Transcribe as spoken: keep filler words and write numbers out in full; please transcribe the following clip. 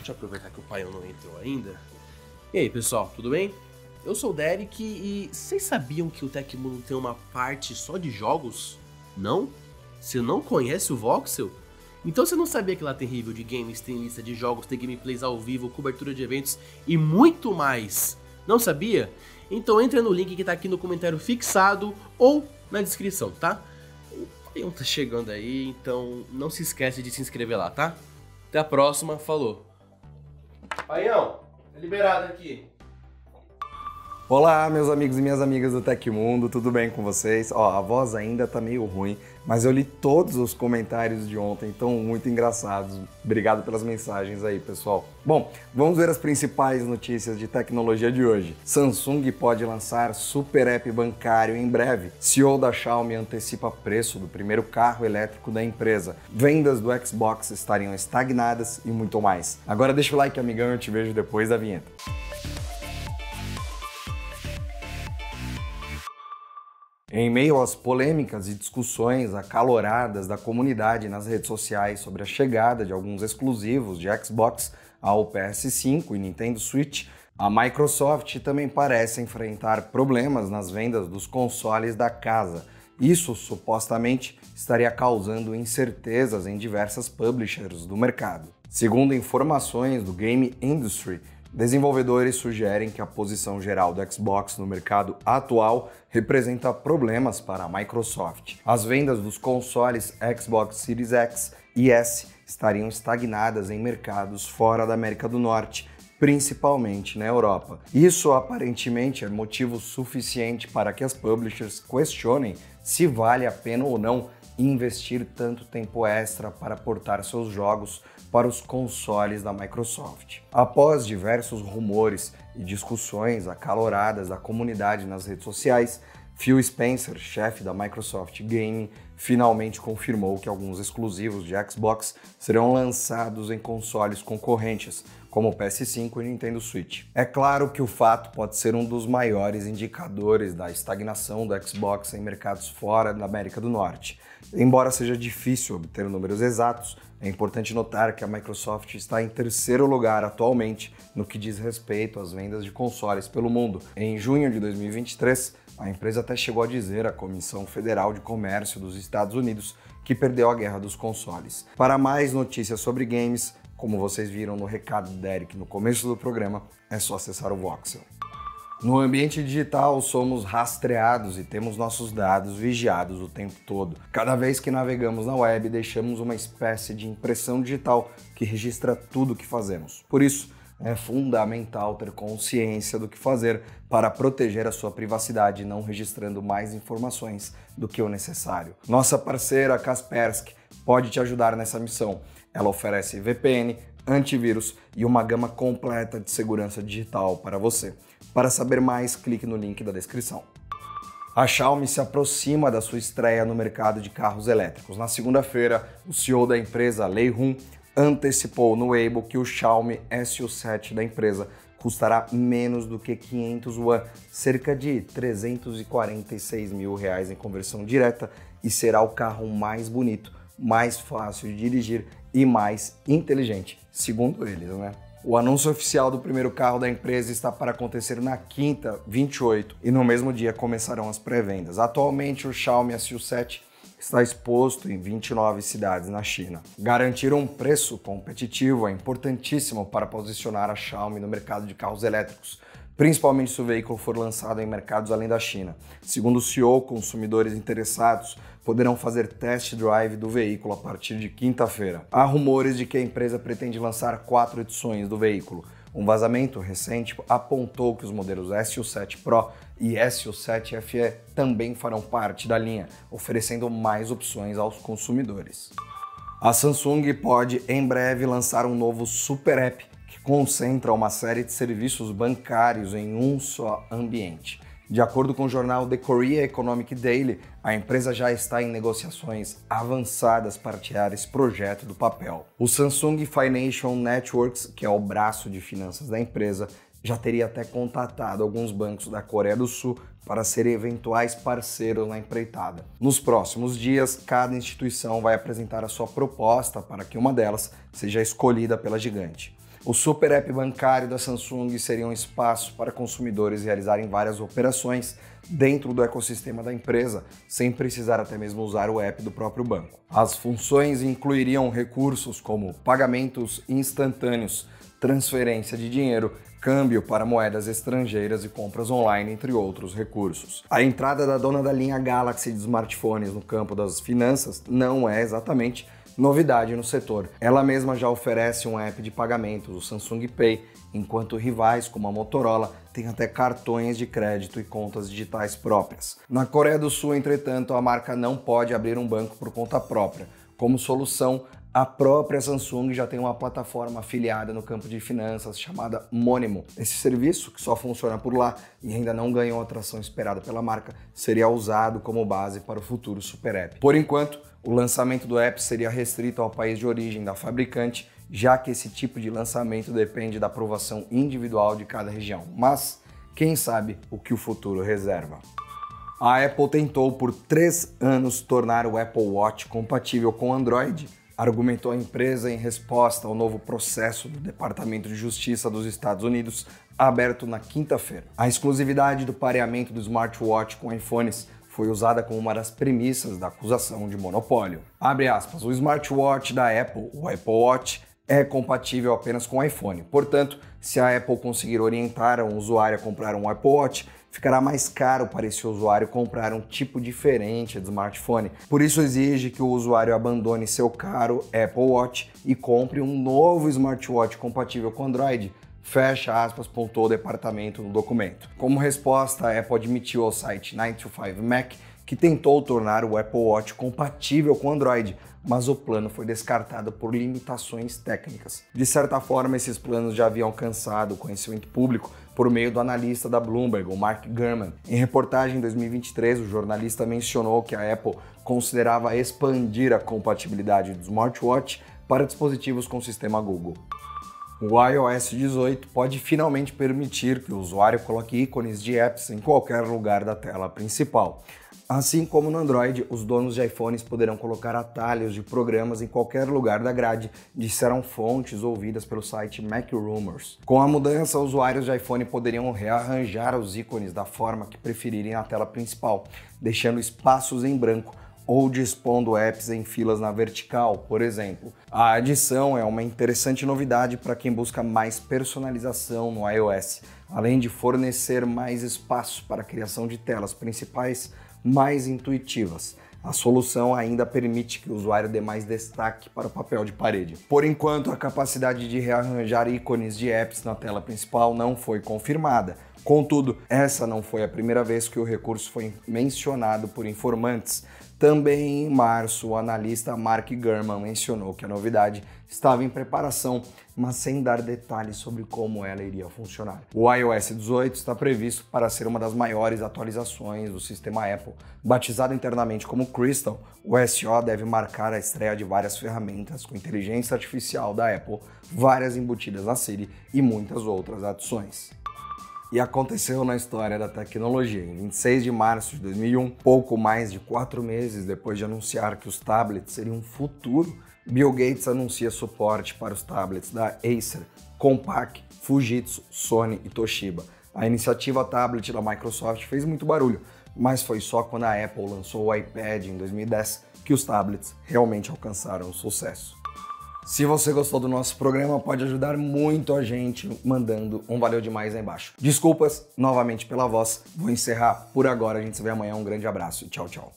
Deixa eu aproveitar que o Paião não entrou ainda. E aí, pessoal, tudo bem? Eu sou o Derek e vocês sabiam que o Tecmundo tem uma parte só de jogos? Não? Você não conhece o Voxel? Então você não sabia que lá tem review de games, tem lista de jogos, tem gameplays ao vivo, cobertura de eventos e muito mais? Não sabia? Então entra no link que tá aqui no comentário fixado ou na descrição, tá? O Paião tá chegando aí, então não se esquece de se inscrever lá, tá? Até a próxima, falou! Paião, tá liberado aqui! Olá, meus amigos e minhas amigas do Tecmundo, tudo bem com vocês? Ó, a voz ainda tá meio ruim, mas eu li todos os comentários de ontem, estão muito engraçados. Obrigado pelas mensagens aí, pessoal. Bom, vamos ver as principais notícias de tecnologia de hoje. Samsung pode lançar super app bancário em breve. C E O da Xiaomi antecipa preço do primeiro carro elétrico da empresa. Vendas do Xbox estariam estagnadas e muito mais. Agora deixa o like, amigão, eu te vejo depois da vinheta. Em meio às polêmicas e discussões acaloradas da comunidade nas redes sociais sobre a chegada de alguns exclusivos de Xbox ao P S cinco e Nintendo Switch, a Microsoft também parece enfrentar problemas nas vendas dos consoles da casa. Isso, supostamente, estaria causando incertezas em diversas publishers do mercado. Segundo informações do Game Industry, desenvolvedores sugerem que a posição geral do Xbox no mercado atual representa problemas para a Microsoft. As vendas dos consoles Xbox Series X e S estariam estagnadas em mercados fora da América do Norte, principalmente na Europa. Isso aparentemente é motivo suficiente para que as publishers questionem se vale a pena ou não investir tanto tempo extra para portar seus jogos para os consoles da Microsoft. Após diversos rumores e discussões acaloradas da comunidade nas redes sociais, Phil Spencer, chefe da Microsoft Gaming, finalmente confirmou que alguns exclusivos de Xbox serão lançados em consoles concorrentes, como o P S cinco e Nintendo Switch. É claro que o fato pode ser um dos maiores indicadores da estagnação do Xbox em mercados fora da América do Norte. Embora seja difícil obter números exatos, é importante notar que a Microsoft está em terceiro lugar atualmente no que diz respeito às vendas de consoles pelo mundo. Em junho de dois mil e vinte e três, a empresa até chegou a dizer à Comissão Federal de Comércio dos Estados Unidos que perdeu a guerra dos consoles. Para mais notícias sobre games, como vocês viram no recado do Derek no começo do programa, é só acessar o Voxel. No ambiente digital, somos rastreados e temos nossos dados vigiados o tempo todo. Cada vez que navegamos na web, deixamos uma espécie de impressão digital que registra tudo o que fazemos. Por isso, é fundamental ter consciência do que fazer para proteger a sua privacidade, não registrando mais informações do que o necessário. Nossa parceira Kaspersky pode te ajudar nessa missão. Ela oferece V P N, antivírus e uma gama completa de segurança digital para você. Para saber mais, clique no link da descrição. A Xiaomi se aproxima da sua estreia no mercado de carros elétricos. Na segunda-feira, o C E O da empresa, Lei Jun, antecipou no Weibo que o Xiaomi S U sete da empresa custará menos do que quinhentos yuan, cerca de trezentos e quarenta e seis mil reais em conversão direta, e será o carro mais bonito, mais fácil de dirigir e mais inteligente, segundo eles, né? O anúncio oficial do primeiro carro da empresa está para acontecer na quinta, vinte e oito, e no mesmo dia começarão as pré-vendas. Atualmente, o Xiaomi S U sete está exposto em vinte e nove cidades na China. Garantir um preço competitivo é importantíssimo para posicionar a Xiaomi no mercado de carros elétricos, principalmente se o veículo for lançado em mercados além da China. Segundo o C E O, consumidores interessados poderão fazer test drive do veículo a partir de quinta-feira. Há rumores de que a empresa pretende lançar quatro edições do veículo. Um vazamento recente apontou que os modelos S U sete Pro e S U sete F E também farão parte da linha, oferecendo mais opções aos consumidores. A Samsung pode, em breve, lançar um novo super app que concentra uma série de serviços bancários em um só ambiente. De acordo com o jornal The Korea Economic Daily, a empresa já está em negociações avançadas para tirar esse projeto do papel. O Samsung Financial Networks, que é o braço de finanças da empresa, já teria até contatado alguns bancos da Coreia do Sul para serem eventuais parceiros na empreitada. Nos próximos dias, cada instituição vai apresentar a sua proposta para que uma delas seja escolhida pela gigante. O super app bancário da Samsung seria um espaço para consumidores realizarem várias operações dentro do ecossistema da empresa, sem precisar até mesmo usar o app do próprio banco. As funções incluiriam recursos como pagamentos instantâneos, transferência de dinheiro, câmbio para moedas estrangeiras e compras online, entre outros recursos. A entrada da dona da linha Galaxy de smartphones no campo das finanças não é exatamente novidade no setor. Ela mesma já oferece um app de pagamentos, o Samsung Pay, enquanto rivais como a Motorola têm até cartões de crédito e contas digitais próprias. Na Coreia do Sul, entretanto, a marca não pode abrir um banco por conta própria. Como solução, a própria Samsung já tem uma plataforma afiliada no campo de finanças chamada Monimo. Esse serviço, que só funciona por lá e ainda não ganhou a atração esperada pela marca, seria usado como base para o futuro super app. Por enquanto, o lançamento do app seria restrito ao país de origem da fabricante, já que esse tipo de lançamento depende da aprovação individual de cada região. Mas quem sabe o que o futuro reserva? A Apple tentou por três anos tornar o Apple Watch compatível com Android, argumentou a empresa em resposta ao novo processo do Departamento de Justiça dos Estados Unidos, aberto na quinta-feira. A exclusividade do pareamento do smartwatch com iPhones foi usada como uma das premissas da acusação de monopólio. Abre aspas, o smartwatch da Apple, o Apple Watch, é compatível apenas com o iPhone. Portanto, se a Apple conseguir orientar um usuário a comprar um Apple Watch, ficará mais caro para esse usuário comprar um tipo diferente de smartphone. Por isso, exige que o usuário abandone seu caro Apple Watch e compre um novo smartwatch compatível com Android. Fecha aspas, pontuou o departamento no documento. Como resposta, a Apple admitiu ao site nove to five Mac que tentou tornar o Apple Watch compatível com Android, mas o plano foi descartado por limitações técnicas. De certa forma, esses planos já haviam alcançado o conhecimento público por meio do analista da Bloomberg, o Mark Gurman. Em reportagem em dois mil e vinte e três, o jornalista mencionou que a Apple considerava expandir a compatibilidade do smartwatch para dispositivos com sistema Google. O iOS dezoito pode finalmente permitir que o usuário coloque ícones de apps em qualquer lugar da tela principal. Assim como no Android, os donos de iPhones poderão colocar atalhos de programas em qualquer lugar da grade, disseram fontes ouvidas pelo site MacRumors. Com a mudança, usuários de iPhone poderiam rearranjar os ícones da forma que preferirem na tela principal, deixando espaços em branco ou dispondo apps em filas na vertical, por exemplo. A adição é uma interessante novidade para quem busca mais personalização no iOS, além de fornecer mais espaço para a criação de telas principais mais intuitivas. A solução ainda permite que o usuário dê mais destaque para o papel de parede. Por enquanto, a capacidade de rearranjar ícones de apps na tela principal não foi confirmada. Contudo, essa não foi a primeira vez que o recurso foi mencionado por informantes. Também em março, o analista Mark Gurman mencionou que a novidade estava em preparação, mas sem dar detalhes sobre como ela iria funcionar. O iOS dezoito está previsto para ser uma das maiores atualizações do sistema Apple. Batizado internamente como Crystal, o S O deve marcar a estreia de várias ferramentas com inteligência artificial da Apple, várias embutidas na Siri e muitas outras adições. E aconteceu na história da tecnologia. Em vinte e seis de março de dois mil e um, pouco mais de quatro meses depois de anunciar que os tablets seriam um futuro, Bill Gates anuncia suporte para os tablets da Acer, Compaq, Fujitsu, Sony e Toshiba. A iniciativa tablet da Microsoft fez muito barulho, mas foi só quando a Apple lançou o iPad em dois mil e dez que os tablets realmente alcançaram o sucesso. Se você gostou do nosso programa, pode ajudar muito a gente mandando um valeu demais aí embaixo. Desculpas novamente pela voz, vou encerrar por agora, a gente se vê amanhã, um grande abraço e tchau, tchau.